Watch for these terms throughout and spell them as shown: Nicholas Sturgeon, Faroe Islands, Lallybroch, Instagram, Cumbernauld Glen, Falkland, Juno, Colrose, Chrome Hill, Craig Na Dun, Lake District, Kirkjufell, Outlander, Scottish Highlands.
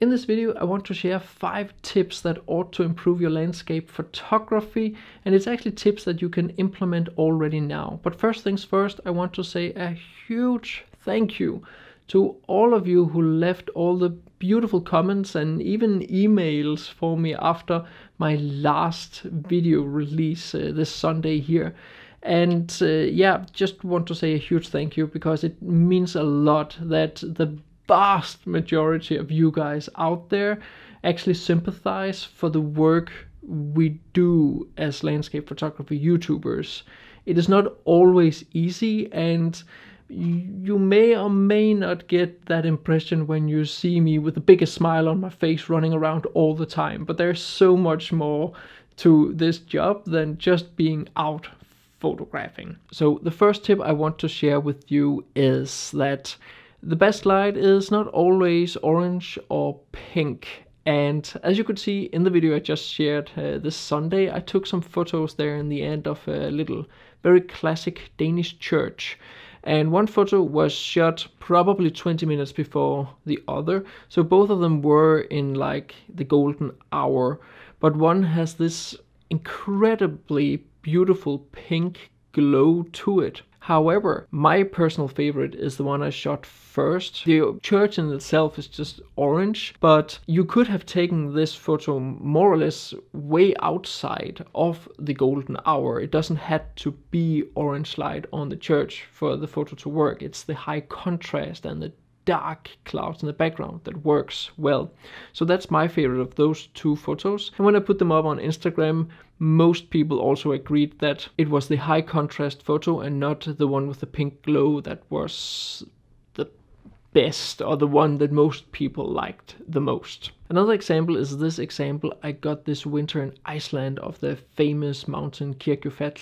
In this video I want to share 5 tips that ought to improve your landscape photography, and it's actually tips that you can implement already now. But first things first, I want to say a huge thank you to all of you who left all the beautiful comments and even emails for me after my last video release this Sunday here. And yeah, just want to say a huge thank you, because it means a lot that the vast majority of you guys out there actually sympathize for the work we do as landscape photography YouTubers. It is not always easy, and you may or may not get that impression when you see me with the biggest smile on my face running around all the time, but there's so much more to this job than just being out photographing. So the first tip I want to share with you is that the best light is not always orange or pink. And as you could see in the video I just shared this Sunday, I took some photos there in the end of a little, very classic Danish church. And one photo was shot probably 20 minutes before the other, so both of them were in like the golden hour. But one has this incredibly beautiful pink glow to it. However, my personal favorite is the one I shot first. The church in itself is just orange, but you could have taken this photo more or less way outside of the golden hour. It doesn't have to be orange light on the church for the photo to work. It's the high contrast and the dark clouds in the background that works well. So that's my favorite of those two photos. And when I put them up on Instagram, most people also agreed that it was the high contrast photo and not the one with the pink glow that was the best, or the one that most people liked the most. Another example is this example I got this winter in Iceland of the famous mountain Kirkjufell.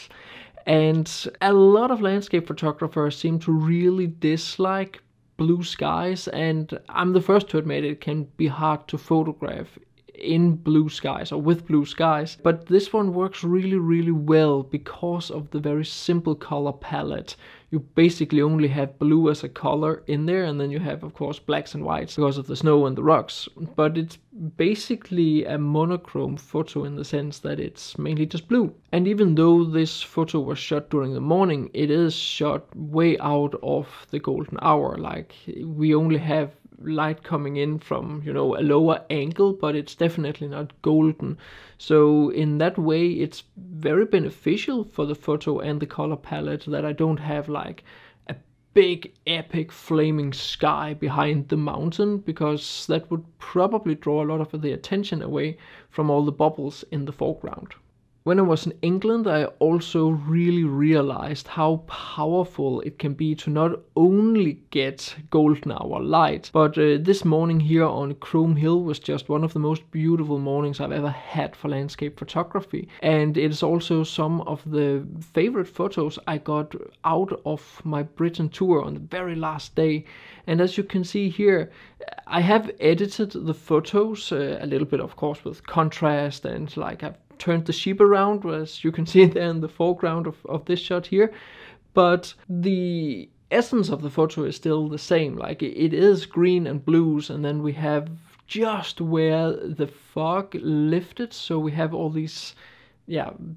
And a lot of landscape photographers seem to really dislike blue skies, and I'm the first to admit it can be hard to photograph in blue skies or with blue skies, but this one works really well because of the very simple color palette. You basically only have blue as a color in there, and then you have of course blacks and whites because of the snow and the rocks, but it's basically a monochrome photo in the sense that it's mainly just blue. And even though this photo was shot during the morning, it is shot way out of the golden hour. Like, we only have light coming in from, you know, a lower angle, but it's definitely not golden. So in that way it's very beneficial for the photo and the color palette that I don't have like a big epic flaming sky behind the mountain, because that would probably draw a lot of the attention away from all the bubbles in the foreground. When I was in England, I also really realized how powerful it can be to not only get golden hour light, but this morning here on Chrome Hill was just one of the most beautiful mornings I've ever had for landscape photography. And it is also some of the favorite photos I got out of my Britain tour on the very last day. And as you can see here, I have edited the photos a little bit, of course, with contrast, and like I've turned the sheep around, as you can see there in the foreground of this shot here, but the essence of the photo is still the same. Like, it is green and blues, and then we have just where the fog lifted, so we have all these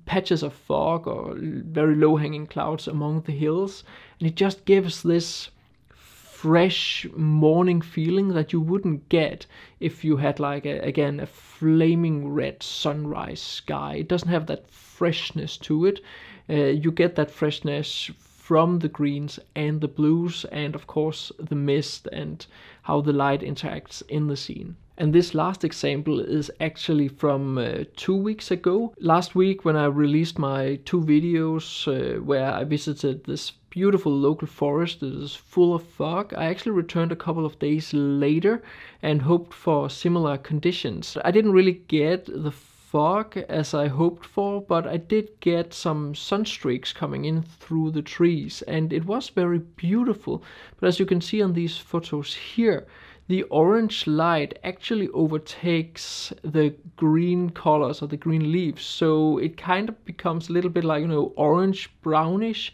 patches of fog or very low hanging clouds among the hills, and it just gives this fresh morning feeling that you wouldn't get if you had like again a flaming red sunrise sky. It doesn't have that freshness to it. You get that freshness from the greens and the blues, and of course the mist and how the light interacts in the scene. And this last example is actually from 2 weeks ago. Last week when I released my 2 videos where I visited this beautiful local forest that is full of fog, I actually returned a couple of days later and hoped for similar conditions. I didn't really get the fog as I hoped for, but I did get some sunstreaks coming in through the trees, and it was very beautiful. But as you can see on these photos here, the orange light actually overtakes the green colors or the green leaves, so it kind of becomes a little bit like, you know, orange brownish,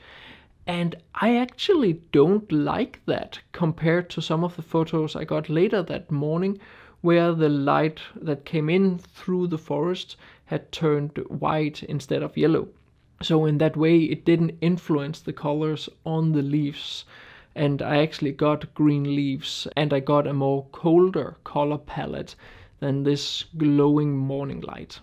and I actually don't like that compared to some of the photos I got later that morning, where the light that came in through the forest had turned white instead of yellow. So in that way it didn't influence the colors on the leaves, and I actually got green leaves, and I got a more colder color palette than this glowing morning light.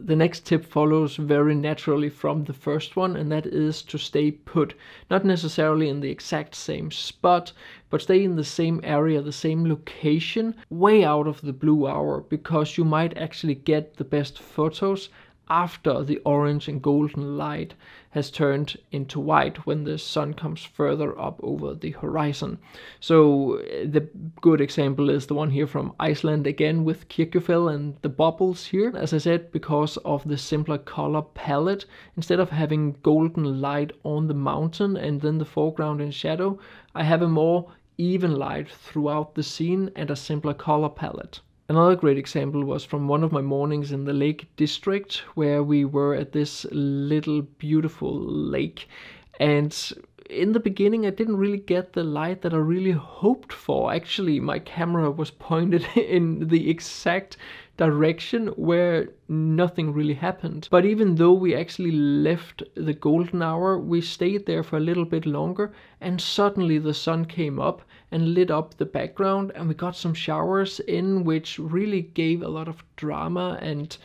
The next tip follows very naturally from the first one, and that is to stay put. Not necessarily in the exact same spot, but stay in the same area, the same location, way out of the blue hour, because you might actually get the best photos after the orange and golden light has turned into white when the sun comes further up over the horizon. So the good example is the one here from Iceland again with Kirkjufell and the bubbles here. As I said, because of the simpler color palette, instead of having golden light on the mountain and then the foreground in shadow, I have a more even light throughout the scene and a simpler color palette. Another great example was from one of my mornings in the Lake District, where we were at this little beautiful lake, and in the beginning I didn't really get the light that I really hoped for. Actually, my camera was pointed in the exact direction where nothing really happened. But even though we actually left the golden hour, we stayed there for a little bit longer, and suddenly the sun came up and lit up the background, and we got some showers in, which really gave a lot of drama and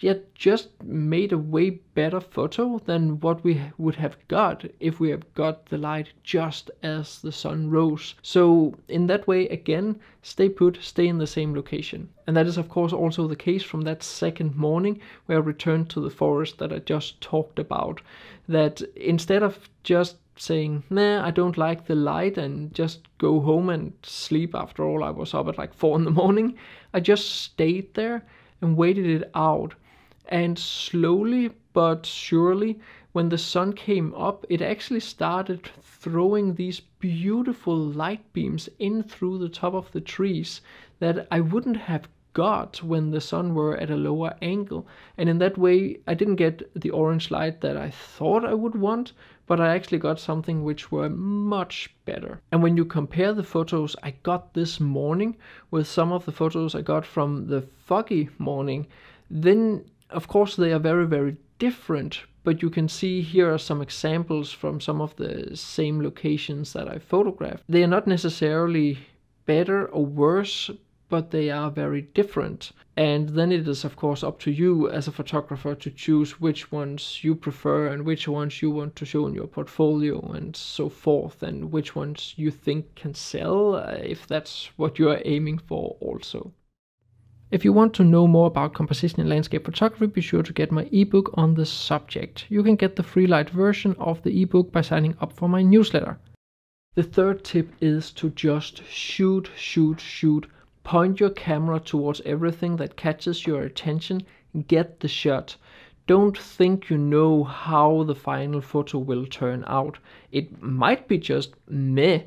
yet just made a way better photo than what we would have got if we have got the light just as the sun rose. So in that way, again, stay put, stay in the same location. And that is of course also the case from that second morning where I returned to the forest that I just talked about. That instead of just saying, nah, I don't like the light and just go home and sleep, after all I was up at like 4 in the morning, I just stayed there and waited it out. And slowly but surely, when the sun came up, it actually started throwing these beautiful light beams in through the top of the trees that I wouldn't have got when the sun were at a lower angle. And in that way, I didn't get the orange light that I thought I would want, but I actually got something which were much better. And when you compare the photos I got this morning with some of the photos I got from the foggy morning, then of course they are very, very different. But you can see here are some examples from some of the same locations that I photographed. They are not necessarily better or worse, but they are very different. And then it is of course up to you as a photographer to choose which ones you prefer and which ones you want to show in your portfolio and so forth, and which ones you think can sell, if that's what you are aiming for also. If you want to know more about composition and landscape photography, be sure to get my ebook on the subject. You can get the free light version of the ebook by signing up for my newsletter. The third tip is to just shoot, shoot, shoot. Point your camera towards everything that catches your attention, get the shot. Don't think you know how the final photo will turn out. It might be just meh,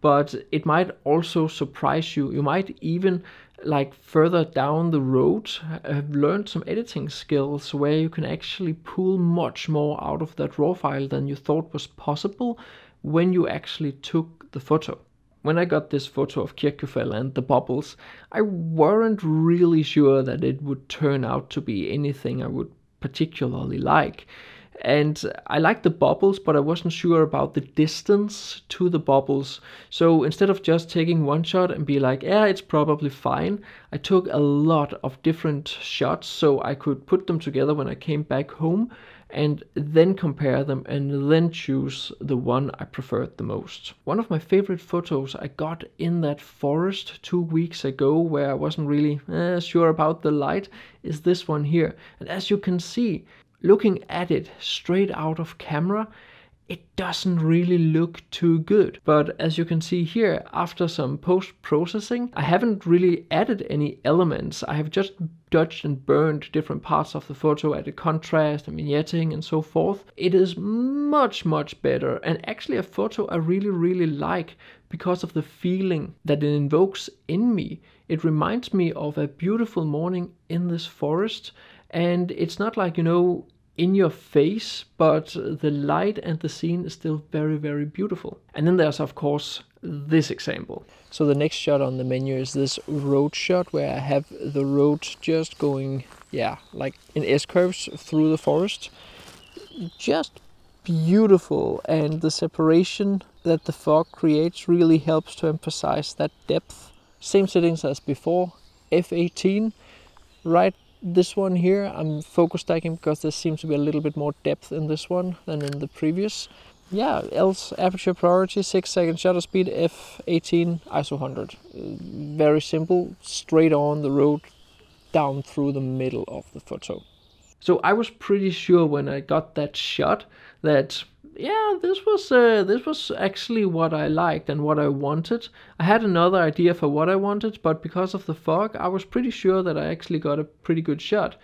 but it might also surprise you. You might even, like further down the road, have learned some editing skills where you can actually pull much more out of that raw file than you thought was possible when you actually took the photo. When I got this photo of Kirkjufell and the bubbles, I weren't really sure that it would turn out to be anything I would particularly like. And I liked the bubbles, but I wasn't sure about the distance to the bubbles. So instead of just taking one shot and be like, yeah, it's probably fine, I took a lot of different shots so I could put them together when I came back home and then compare them and then choose the one I preferred the most. One of my favorite photos I got in that forest 2 weeks ago, where I wasn't really sure about the light, is this one here. And as you can see, looking at it straight out of camera, it doesn't really look too good. But as you can see here, after some post-processing, I haven't really added any elements. I have just dodged and burned different parts of the photo, added contrast and vignetting and so forth. It is much, much better, and actually a photo I really, really like because of the feeling that it invokes in me. It reminds me of a beautiful morning in this forest. And it's not like, you know, in your face, but the light and the scene is still very, very beautiful. And then there's, of course, this example. So the next shot on the menu is this road shot where I have the road just going, yeah, like in S-curves through the forest. Just beautiful, and the separation that the fog creates really helps to emphasize that depth. Same settings as before, F18, right? This one here, I'm focus stacking because there seems to be a little bit more depth in this one than in the previous. Yeah, else aperture priority, 6-second shutter speed, f/18, ISO 100. Very simple, straight on the road, down through the middle of the photo. So I was pretty sure when I got that shot that, yeah, this was actually what I liked and what I wanted. I had another idea for what I wanted, but because of the fog, I was pretty sure that I actually got a pretty good shot.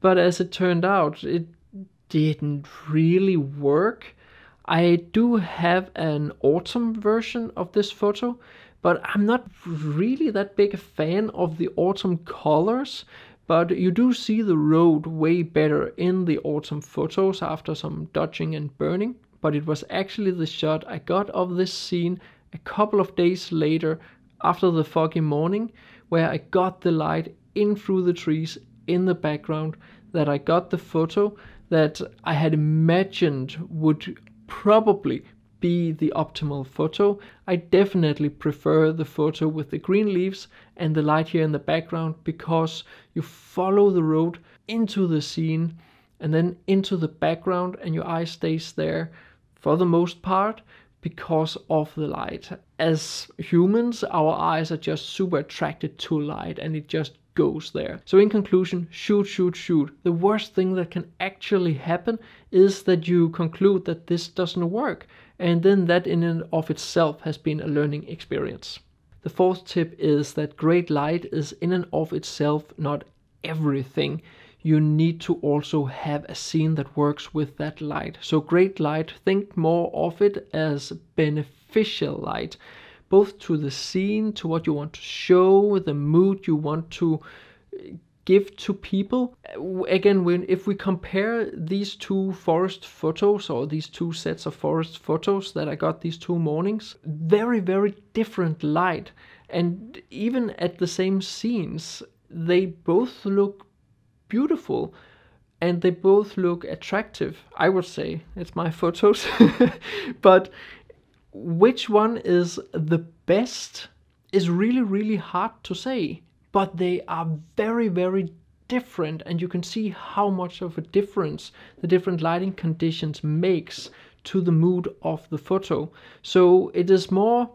But as it turned out, it didn't really work. I do have an autumn version of this photo, but I'm not really that big a fan of the autumn colors. But you do see the road way better in the autumn photos after some dodging and burning. But it was actually the shot I got of this scene a couple of days later after the foggy morning, where I got the light in through the trees in the background, that I got the photo that I had imagined would probably be the optimal photo. I definitely prefer the photo with the green leaves and the light here in the background, because you follow the road into the scene and then into the background, and your eye stays there for the most part because of the light. As humans, our eyes are just super attracted to light, and it just goes there. So in conclusion, shoot, shoot, shoot. The worst thing that can actually happen is that you conclude that this doesn't work, and then that in and of itself has been a learning experience. The fourth tip is that great light is in and of itself not everything. You need to also have a scene that works with that light. So great light, think more of it as beneficial light, both to the scene, to what you want to show, the mood you want to give to people. Again, if we compare these two forest photos, or these two sets of forest photos that I got these two mornings, very, very different light. And even at the same scenes, they both look beautiful, and they both look attractive, I would say. It's my photos. But which one is the best is really, really hard to say, but they are very, very different, and you can see how much of a difference the different lighting conditions makes to the mood of the photo. So it is more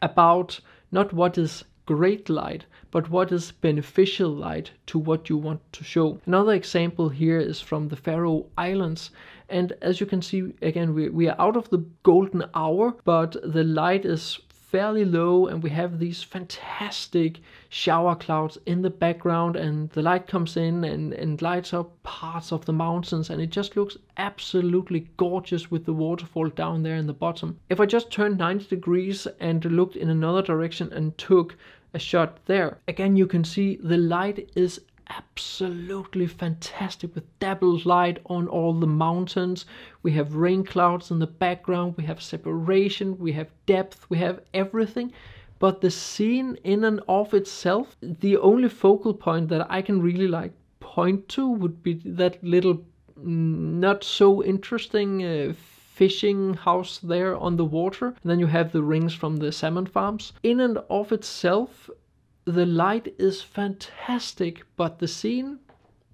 about not what is great light, but what is beneficial light to what you want to show. Another example here is from the Faroe Islands, and as you can see, again, we are out of the golden hour, but the light is fairly low, and we have these fantastic shower clouds in the background, and the light comes in and lights up parts of the mountains, and it just looks absolutely gorgeous with the waterfall down there in the bottom. If I just turned 90 degrees and looked in another direction and took a shot there, again, you can see the light is absolutely fantastic, with double light on all the mountains. We have rain clouds in the background, we have separation, we have depth, we have everything. But the scene in and of itself, the only focal point that I can really like point to would be that little not so interesting fishing house there on the water. And then you have the rings from the salmon farms. In and of itself, the light is fantastic, but the scene,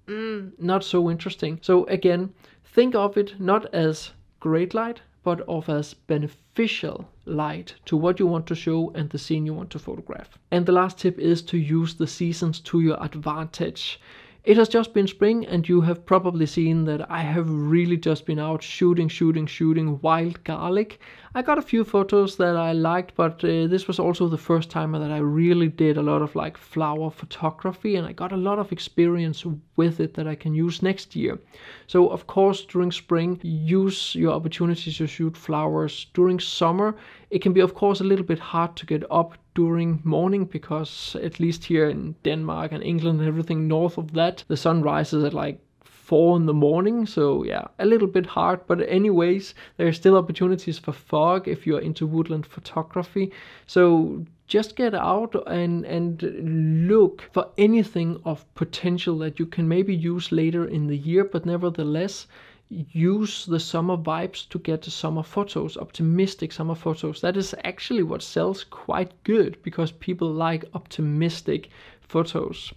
not so interesting. So again, think of it not as great light, but as beneficial light to what you want to show and the scene you want to photograph. And the last tip is to use the seasons to your advantage. It has just been spring, and you have probably seen that I have really just been out shooting wild garlic. I got a few photos that I liked, but this was also the first time that I really did a lot of like flower photography, and I got a lot of experience with it that I can use next year. So of course, during spring, use your opportunities to shoot flowers. During summer, it can be of course a little bit hard to get up during morning, because at least here in Denmark and England and everything north of that, the sun rises at like 4 in the morning, so yeah, a little bit hard, but anyways, there's still opportunities for fog if you're into woodland photography, so just get out and look for anything of potential that you can maybe use later in the year, but nevertheless, use the summer vibes to get summer photos, optimistic summer photos. That is actually what sells quite good, because people like optimistic photos.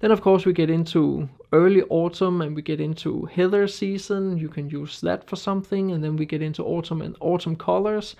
Then of course we get into early autumn and we get into heather season. You can use that for something. And then we get into autumn and autumn colors,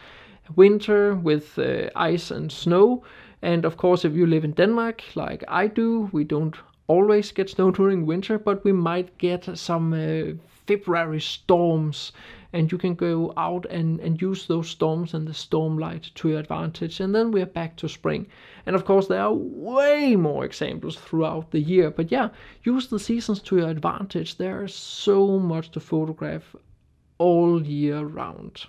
winter with ice and snow. And of course, if you live in Denmark like I do, we don't always get snow during winter, but we might get some February storms, and you can go out and use those storms and the storm light to your advantage, and then we're back to spring. And of course there are way more examples throughout the year, but yeah, use the seasons to your advantage. There is so much to photograph all year round.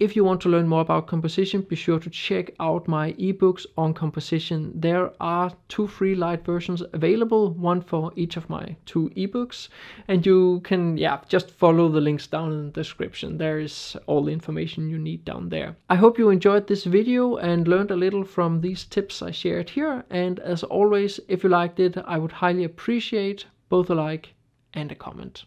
If you want to learn more about composition, be sure to check out my ebooks on composition. There are 2 free light versions available, one for each of my 2 ebooks, and you can just follow the links down in the description. There is all the information you need down there. I hope you enjoyed this video and learned a little from these tips I shared here, and as always, if you liked it, I would highly appreciate both a like and a comment.